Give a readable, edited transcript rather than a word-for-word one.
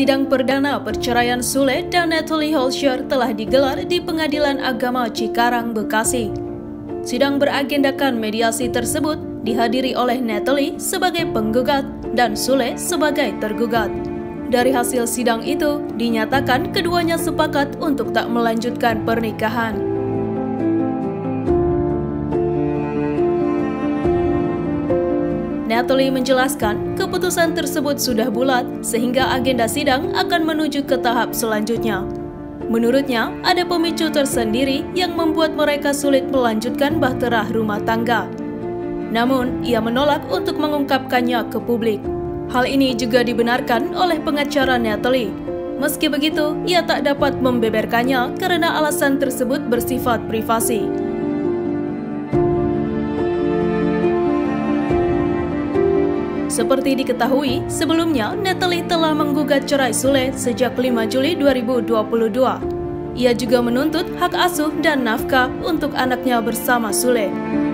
Sidang perdana perceraian Sule dan Nathalie Holscher telah digelar di Pengadilan Agama Cikarang, Bekasi. Sidang beragendakan mediasi tersebut dihadiri oleh Nathalie sebagai penggugat dan Sule sebagai tergugat. Dari hasil sidang itu, dinyatakan keduanya sepakat untuk tak melanjutkan pernikahan. Nathalie menjelaskan keputusan tersebut sudah bulat sehingga agenda sidang akan menuju ke tahap selanjutnya. Menurutnya, ada pemicu tersendiri yang membuat mereka sulit melanjutkan bahtera rumah tangga. Namun, ia menolak untuk mengungkapkannya ke publik. Hal ini juga dibenarkan oleh pengacara Nathalie. Meski begitu, ia tak dapat membeberkannya karena alasan tersebut bersifat privasi. Seperti diketahui, sebelumnya Nathalie telah menggugat cerai Sule sejak 5 Juli 2022. Ia juga menuntut hak asuh dan nafkah untuk anaknya bersama Sule.